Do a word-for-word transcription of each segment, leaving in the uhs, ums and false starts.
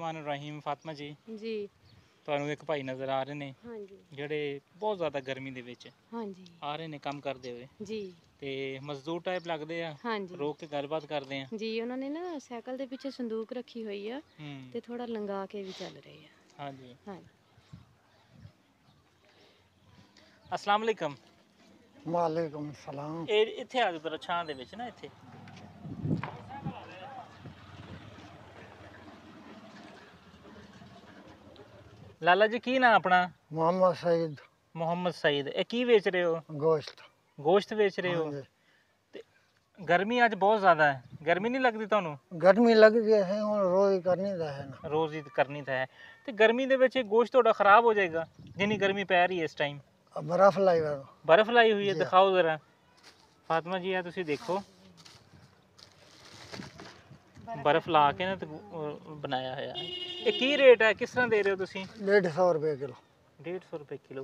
रहमान रहीम। फातिमा जी जी ਤੁਹਾਨੂੰ ਇੱਕ ਭਾਈ ਨਜ਼ਰ ਆ ਰਹੇ ਨੇ ਹਾਂਜੀ ਜਿਹੜੇ ਬਹੁਤ ਜ਼ਿਆਦਾ ਗਰਮੀ ਦੇ ਵਿੱਚ ਹਾਂਜੀ ਆ ਰਹੇ ਨੇ ਕੰਮ ਕਰਦੇ ਹੋਏ ਜੀ ਤੇ ਮਜ਼ਦੂਰ ਟਾਈਪ ਲੱਗਦੇ ਆ ਹਾਂਜੀ ਰੋਕ ਕੇ ਗੱਲਬਾਤ ਕਰਦੇ ਆ ਜੀ ਉਹਨਾਂ ਨੇ ਨਾ ਸਾਈਕਲ ਦੇ ਪਿੱਛੇ ਸੰਦੂਕ ਰੱਖੀ ਹੋਈ ਆ ਤੇ ਥੋੜਾ ਲੰਗਾ ਕੇ ਵੀ ਚੱਲ ਰਹੇ ਆ ਹਾਂਜੀ ਹਾਂ अस्सलाम वालेकुम। वालेकुम सलाम। ਇਹ ਇੱਥੇ ਆ ਜਰਾ ਛਾਂ ਦੇ ਵਿੱਚ ਨਾ ਇੱਥੇ लाला जी की ना अपना मोहम्मद सईद। मोहम्मद सईद ए की बेच रहे हो? गोश्त। गोश्त बेच रहे हो? गर्मी आज बहुत ज्यादा है, गर्मी नहीं लगती थानू? गर्मी लगती है, रोज ही करनी था है ना। रोज ही करनी था है ते गर्मी दे विच गोश्त थोड़ा खराब हो जाएगा जिन्नी गर्मी पै रही है इस टाइम। बर्फ लाई हुई बर्फ लाई हुई है, दिखाओ जरा फातिमा जी है तुसी देखो बर्फ ला के ना बनाया है। ये की रेट है, किस तरह दे रहे हो तुसी? डेढ़ सौ रुपये किलो। डेढ़ सौ रुपये किलो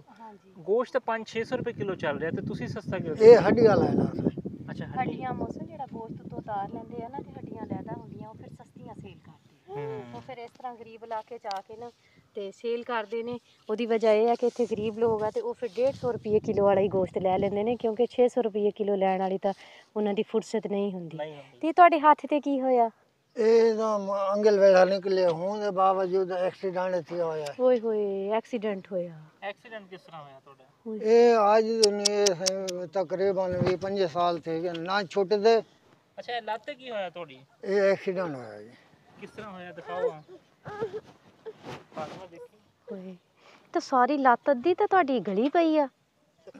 गोश्त पाँच छे सौ रुपये किलो चल रहा है तो तुसी सस्ता क्यों? ये हड्डियां ला ला। अच्छा हड्डियां मौसम जेड़ा गोश्त तो उतार लेंदे है ना ते हड्डियां लैदा हुंदियां फिर सस्तियां सेल करदे तो फिर इस तरह गरीब इलाके च आके ना ते सेल करदे ने। ओदी वजह यह है कि इत्थे गरीब लोग आ ते ओ फिर डेढ़ सौ रुपये किलो वाला ही गोश्त लै लैंदे ने क्योंकि छे सौ रुपये किलो लैण वाली तां उन्हां दी फुर्सत नहीं हुंदी। ते तुहाडे हत्थ ते की होया? अंगल वेड़ा निकले हूँ के बावजूद एक्सीडेंट थी होया। ओए होए एक्सीडेंट होया। एक्सीडेंट किस तरह होया तोड़ा? ए आज दुनिया तकरीबन भी पंज साल थे ना छोटे थे। अच्छा लाते की होया तोड़ी? ए एक्सीडेंट होया जी। किस तरह होया दिखाओ फातिमा देखी। ओए तो सारी लात दी तो तोड़ी गली पई आ।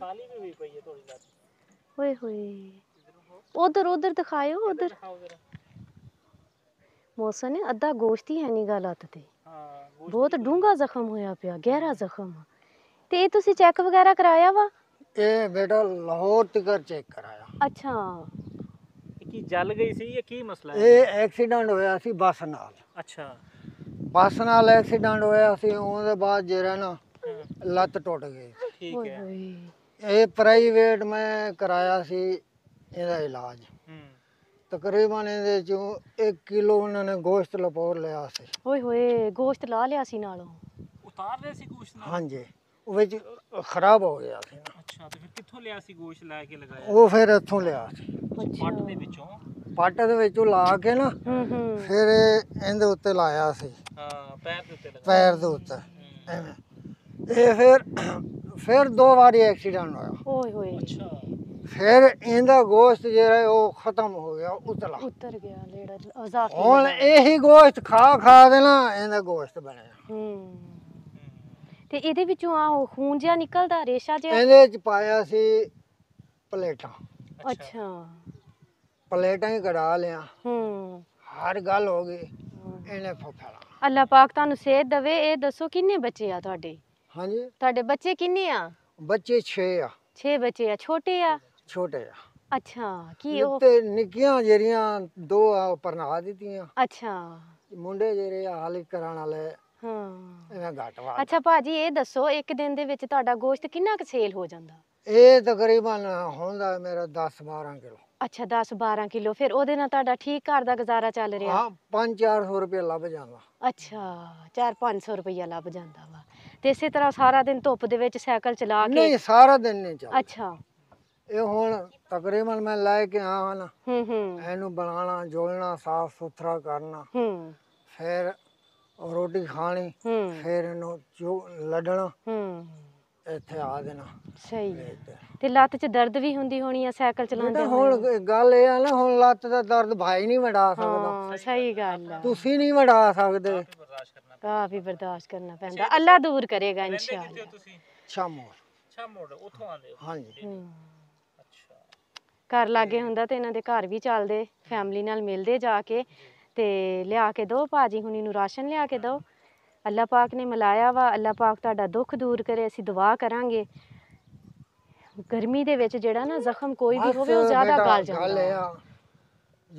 खाली भी हुई पई है तोड़ी लात। ओए होए उधर उधर दिखाओ उधर। मौसम ने अद्धा गोश्त ही है नहीं गा लत ते। हां बहुत डूंगा जख्म होया पिया, गहरा जख्म। ते ए तुसी चेक वगैरह कराया वा? ए बेटा लाहौर तक चेक कराया। अच्छा की जल गई सी ये की मसला है? ए एक्सीडेंट होया सी बस नाल। अच्छा बस नाल एक्सीडेंट होया सी ओदे बाद जेरा ना लत टूट गई। ठीक है ए प्राइवेट में कराया सी एदा इलाज तकरीबन ਇਹਦੇ ਚੋਂ एक किलो उन्होंने गोश्त लपोर लिया सी। ओए होए गोश्त ला लिया सी नालों। उतार रहे सी गोश्त नाल? हां जी विच खराब हो गया सी। अच्छा ते फिर कित्थों लिया सी गोश्त ला के लगाया? ओ फिर इत्थों लिया सी। अच्छा पट दे विचों? पट दे विचों ला के ना फिर ਇਹਦੇ ਉੱਤੇ ਲਾਇਆ ਸੀ। हां पैर दे ਉੱਤੇ लगा। पैर दे ਉੱਤੇ ਐਵੇਂ ਇਹ ਫਿਰ ਫਿਰ दो ਵਾਰੀ ਐਕਸੀਡੈਂਟ ਹੋਇਆ। ओए होए। अच्छा फिर इंदा गोश्त जेरा ओ खत्म हो गया, उतला उतर गया लेड़ा अजाकी। हुन एही गोश्त खा खा देना इंदा गोश्त बने। हम्म ते एदे विचों आ खून जिया निकलदा रेशा जिया। एदे च पाया सी प्लेटा। अच्छा प्लेटा ही कड़ा लिया। हम्म हर गल हो गई इने फफड़ा। अल्लाह पाक तानु सेहत देवे। ए दसो किन्ने बच्चे आ तुहाडे? हां जी तुहाडे बच्चे किन्ने आ? बच्चे छे आ। छे बच्चे आ छोटे आ? छोटे आ। अच्छा की ओ ते निकियां जेरियां दो परना दितियां। अच्छा मुंडे जेरे हाल कराण वाले। हां एना घाटवा। अच्छा भाजी ए दसो एक दिन दे विच तुहाडा गोश्त किन्ना क सेल हो जांदा? ए तकरीबन होंदा मेरा दस बारह किलो। अच्छा दस बारह किलो फिर ओदे ना तुहाडा ठीक घर दा गुजारा चल रिया? हां पाँच चार सौ रुपया लभ जांदा। अच्छा चार पाँच सौ रुपया लभ जांदा वा ते इसे तरह सारा दिन धुप दे विच साइकिल चला के? नहीं सारा दिन नहीं चलदा। अच्छा ए हुण तकरीबन मैं लाए के आवां ना एनू बनाना जोलना साफ सुथरा करना फिर रोटी खानी फिर एनू लडना इत्थे आ देना। सही ते लत्त च दर्द भी हुंदी होनी है साइकिल चलांदे? हुण गल ए आ ना हुण लत्त दा दर्द भाई नहीं वंडा सकदा। सही गल है तुसी नहीं वंडा सकदे काफी बर्दाश्त करना पैंदा। अल्लाह दूर करेगा इंशाअल्लाह। शामोर शामोर उत्थों आंदे हो? हां जी घर लागे हुंदा ते इन्हां दे घर भी चलदे फैमिली नाल मिलदे जाके ते लिया के दो भाजी हुनी नूं राशन लिया के दो। अल्लाह पाक ने मिलाया वा, अल्लाह पाक तुहाडा दुख दूर करे। असीं दुआ करांगे गर्मी दे विच जेड़ा ना जख्म कोई भी होवे ओह ज़्यादा गल जांदा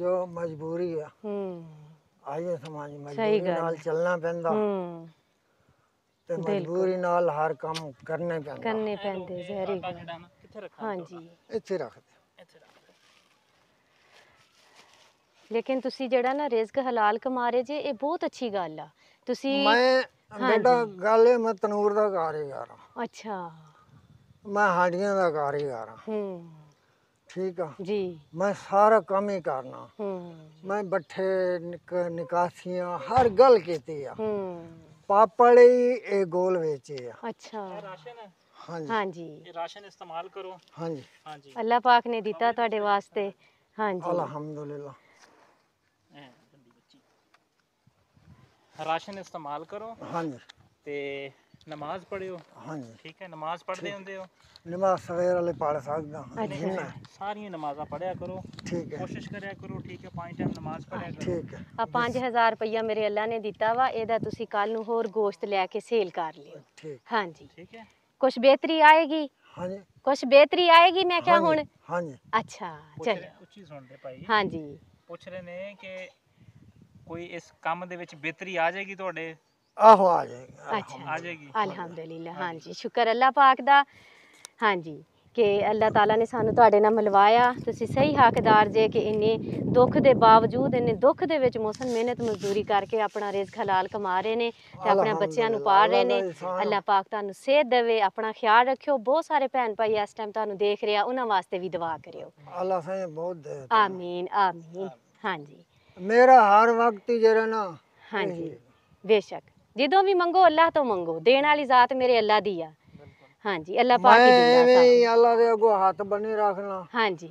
जो मजबूरी है। हम्म आइए समाज मजबूरी नाल चलना पैंदा। हम्म ते मजबूरी नाल हर काम करने पैंदा करने पैंदे। जहरी हां जी इत्थे रख लेकिन तुसी जेड़ा ना रिज़्क हलाल कमा रहे जे ये बहुत अच्छी गल आ ਤੁਸੀਂ ਮੈਂ ਬੇਟਾ ਗੱਲ ਇਹ ਮੈਂ ਤਨੂਰ ਦਾ ਕਾਰੀਗਰ ਹਾਂ। ਅੱਛਾ ਮੈਂ ਹਾਂਡੀਆਂ ਦਾ ਕਾਰੀਗਰ ਹਾਂ। ਹੂੰ ठीक है जी। मैं सारा काम ही करना। मैं बठे निक, निकासियां हर गल की पापड़ ही गोल बेचे। अच्छा हाँ जी हाँ जी। राशन इस्तेमाल करो। हाँ जी हाँ जी। अल्लाह पाक ने दिता तुहाडे वास्ते। हाँ जी अल्हम्दुलिल्लाह। राशन इस्तेमाल करो। हाँ जी ते नमाज पढ़ियो। हाँ जी ठीक है। नमाज पढ़ते होंदे हो? नमाज सवेरे वाले पढ़ सकदा। अच्छा सारी नमाज़ा पढ़या करो। ठीक है कोशिश करया करो। ठीक है पांच टाइम नमाज पढ़या करो। ठीक है आ पाँच हज़ार रुपया मेरे अल्लाह ने दिता वा। एदा तुसी कल नु होर गोश्त लेके सेल कर लियो। ठीक हां जी ठीक है। कुछ बेहतरी आएगी। हां जी कुछ बेहतरी आएगी मैं क्या हुन। हां जी अच्छा चलो उच्ची सुन दे भाई। हां जी पूछ रहे ने कि कोई इस काम दे विच बेहतरी आ जाएगी तुहाडे? आहो आ जाएगी आ जाएगी अल्हम्दुलिल्लाह। हाँ जी शुक्र अल्लाह पाक दा। हाँ जी कि अल्लाह ताला ने सानू तुहाडे नाल मिलवाया। तुसीं सही हकदार जे कि इन्ने दुख दे बावजूद इन्ने दुख दे विच मोहसिन मेहनत मजदूरी करके अपना रिज़्क हलाल कमा रहे ने ते अपने बच्चियां नू पाल रहे ने। अल्लाह पाक तुहानू सेहत देवे। अपना ख्याल रखियो। बहुत सारे भैन भाई इस टाइम तुहानू देख रहे आ उन्हां वास्ते भी दुआ करियो। अल्लाह साईं बहुत दे आमीन आमीन। हाँ जी मेरा हर वक्त जेड़ा ना। हाँ जी बेशक जिदों भी मंगो अल्लाह तो मंगो। देने वाली जात मेरे अल्लाह दी आ। हाँ जी अल्लाह पाक ही दिंदा। मैं अल्लाह दे अगो हाथ बने रखना। हाँ जी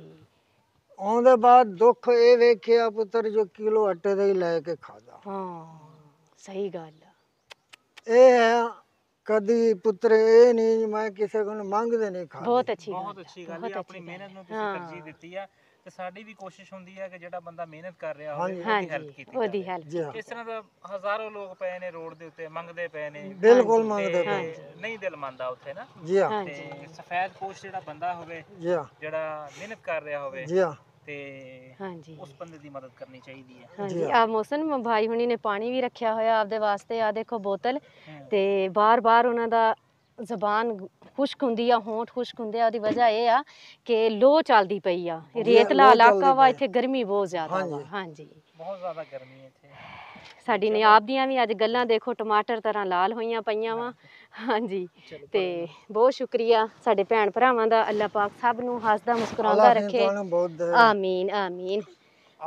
ओंदे बाद दुख ए वेखिया पुत्र जो किलो आटे दे ही लेके खादा। हां सही गल ए है। कदी पुत्र ए नहीं मैं किसे को मंगदे नहीं खा। बहुत अच्छी बहुत अच्छी गल है। अपनी मेहनत नु तुसी तरजीह दित्ती है ਤੇ ਸਾਡੀ ਵੀ ਕੋਸ਼ਿਸ਼ ਹੁੰਦੀ ਹੈ ਕਿ ਜਿਹੜਾ ਬੰਦਾ ਮਿਹਨਤ ਕਰ ਰਿਹਾ ਹੋਵੇ ਉਹਦੀ ਹੈਲਪ ਕੀਤੀ। ਉਹਦੀ ਹੈਲਪ ਇਸ ਤਰ੍ਹਾਂ ਦਾ ਹਜ਼ਾਰਾਂ ਲੋਕ ਪਏ ਨੇ ਰੋਡ ਦੇ ਉੱਤੇ ਮੰਗਦੇ ਪਏ ਨੇ। ਬਿਲਕੁਲ ਮੰਗਦੇ ਪਏ ਨਹੀਂ ਦਿਲ ਮੰਨਦਾ ਉੱਥੇ ਨਾ। ਜੀ ਹਾਂ ਤੇ ਸਫੈਦ ਪੋਸ਼ ਜਿਹੜਾ ਬੰਦਾ ਹੋਵੇ ਜਿਹੜਾ ਮਿਹਨਤ ਕਰ ਰਿਹਾ ਹੋਵੇ ਜੀ ਹਾਂ ਤੇ ਹਾਂਜੀ ਉਸ ਬੰਦੇ ਦੀ ਮਦਦ ਕਰਨੀ ਚਾਹੀਦੀ ਹੈ। ਹਾਂਜੀ ਆ ਮੋਹਸਿਨ ਭਾਈ ਹੁਣੀ ਨੇ ਪਾਣੀ ਵੀ ਰੱਖਿਆ ਹੋਇਆ ਆਪਦੇ ਵਾਸਤੇ। ਆ ਦੇਖੋ ਬੋਤਲ ਤੇ ਬਾਰ-ਬਾਰ ਉਹਨਾਂ ਦਾ ਜ਼ਬਾਨ खुश्क होंदी आ होंठ खुश्क होंदे आ। उहदी वजह यह आ कि लो चलदी पई आ। रेतला इलाका वा इत्थे गर्मी बहुत ज़्यादा वा। हाँ जी बहुत ज़्यादा गर्मी है इत्थे। साडी नियाब दियां भी अज गल्लां देखो टमाटर तरह लाल होईयां पईयां वा। हाँ जी ते बहुत शुक्रिया साडे भैन भरावां दा। अल्लाह पाक सब नूं हसदा मुस्कुरांदा रखे। आमीन आमीन।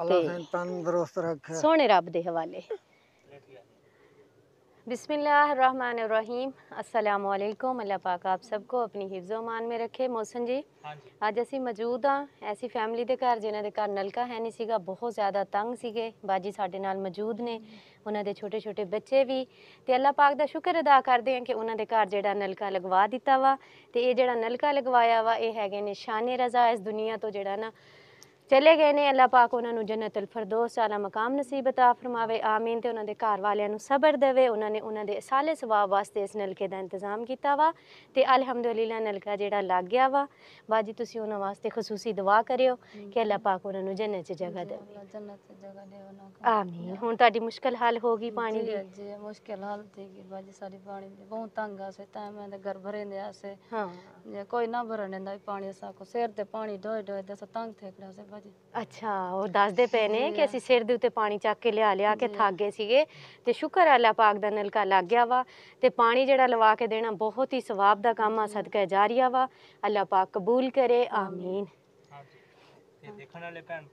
अल्लाह तंदुरुस्त रखे सोहणे रब दे हवाले। बिस्मिल्लाहिर्रहमानिर्रहीम। अस्सलामुअलैकुम। अल्लाह पाक आप सबको अपनी हिफ्ज़ो-ए-मान में रखे। मोहसिन जी अज असी मौजूद हाँ ऐसी फैमिली के घर जिन्हों के घर नलका है नहीं सीगा। बहुत ज़्यादा तंग सीगे। बाजी साडे नाल मौजूद ने उन्हों के छोटे छोटे बच्चे भी। तो अल्लाह पाक का शुक्र अदा करते हैं कि उन्होंने घर जोड़ा नलका लगवा दिता वा। तो ये जोड़ा नलका लगवाया वा ये है निशाने रज़ा इस दुनिया तो जोड़ा ना चले गए ने। अल्लाह पाक उन्होंने जन्नतुल फिरदौस आला मकाम नसीब अता फरमावे आमीन। तो उन्होंने घर वालों सबर देवे। उन्होंने उन्होंने साले सवाब वास्ते इस नलके का इंतजाम किया वा। तो अलहमदुलिल्लाह नलका जोड़ा लग गया वा। बाजी तुसी उन्होंने वास्ते खसूसी दुआ करियो कि अल्लाह पाक उन्होंने जन्नत च जगह दे आमीन। हुण तुहाडी मुश्किल हल हो गई पानी दी? मुश्किल हल थी बाजी सारी पानी बहुत तंग आसे टाइम दे घर भरे दे आसे। हां कोई ना भरने दा पानी असा को सिर ते पानी डोए डोए दे तंग थेकड़ा से। अच्छा वो दसदे पे ने कि असीं सिर दे उत्ते पानी चक के लिया लिया के थक गए सीगे। ते शुक्र अल्लाह पाक दा नलका लग गया वा। ते पानी जिहड़ा लवा के देना बहुत ही सवाब दा काम आ। सदका जारिया वा। अल्लाह पाक कबूल करे आमीन। हाँ जी तो देखने वाले भैन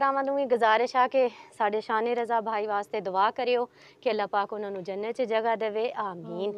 भरावां नूं भी गुजारिश आ कि साडे शाने रज़ा भाई वास्ते दुआ करियो कि अल्लाह पाक उन्होंने जन्नत च जगह देवे आमीन।